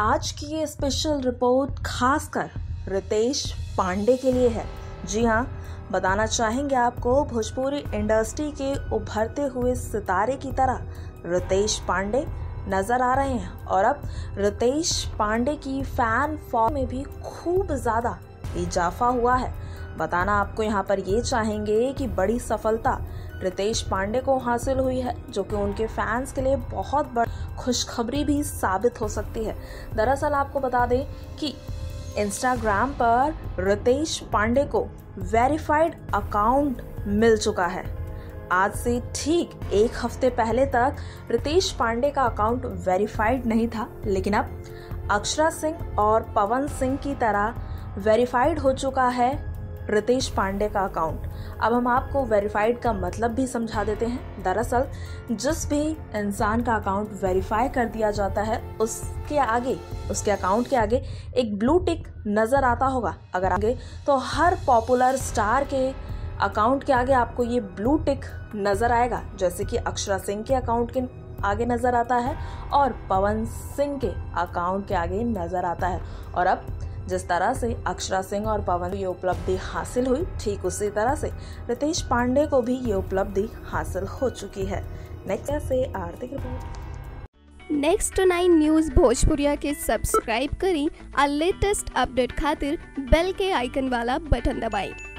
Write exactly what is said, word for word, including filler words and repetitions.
आज की ये स्पेशल रिपोर्ट खासकर रितेश पांडे के लिए है। जी हाँ, बताना चाहेंगे आपको, भोजपुरी इंडस्ट्री के उभरते हुए सितारे की तरह रितेश पांडे नजर आ रहे हैं और अब रितेश पांडे की फैन फॉलोइंग में भी खूब ज्यादा इजाफा हुआ है। बताना आपको यहाँ पर ये चाहेंगे कि बड़ी सफलता रितेश पांडे को हासिल हुई है, जो कि उनके फैंस के लिए बहुत बड़ी खुशखबरी भी साबित हो सकती है। दरअसल आपको बता दें कि इंस्टाग्राम पर रितेश पांडे को वेरीफाइड अकाउंट मिल चुका है। आज से ठीक एक हफ्ते पहले तक रितेश पांडे का अकाउंट वेरीफाइड नहीं था, लेकिन अब अक्षरा सिंह और पवन सिंह की तरह वेरीफाइड हो चुका है रितेश पांडे का अकाउंट। अब हम आपको वेरीफाइड का मतलब भी समझा देते हैं। दरअसल जिस भी इंसान का अकाउंट वेरीफाई कर दिया जाता है, उसके आगे उसके अकाउंट के आगे एक ब्लू टिक नजर आता होगा। अगर आगे तो हर पॉपुलर स्टार के अकाउंट के आगे आपको ये ब्लू टिक नजर आएगा, जैसे कि अक्षरा सिंह के अकाउंट के आगे नजर आता है और पवन सिंह के अकाउंट के आगे नजर आता है। और अब जिस तरह से अक्षरा सिंह और पवन ये उपलब्धि हासिल हुई, ठीक उसी तरह से रितेश पांडे को भी ये उपलब्धि हासिल हो चुकी है। नेक्स्ट से आर्थिक रिपोर्ट। नेक्स्ट नाइन न्यूज भोजपुरिया के सब्सक्राइब करें और लेटेस्ट अपडेट खातिर बेल के आइकन वाला बटन दबाएं।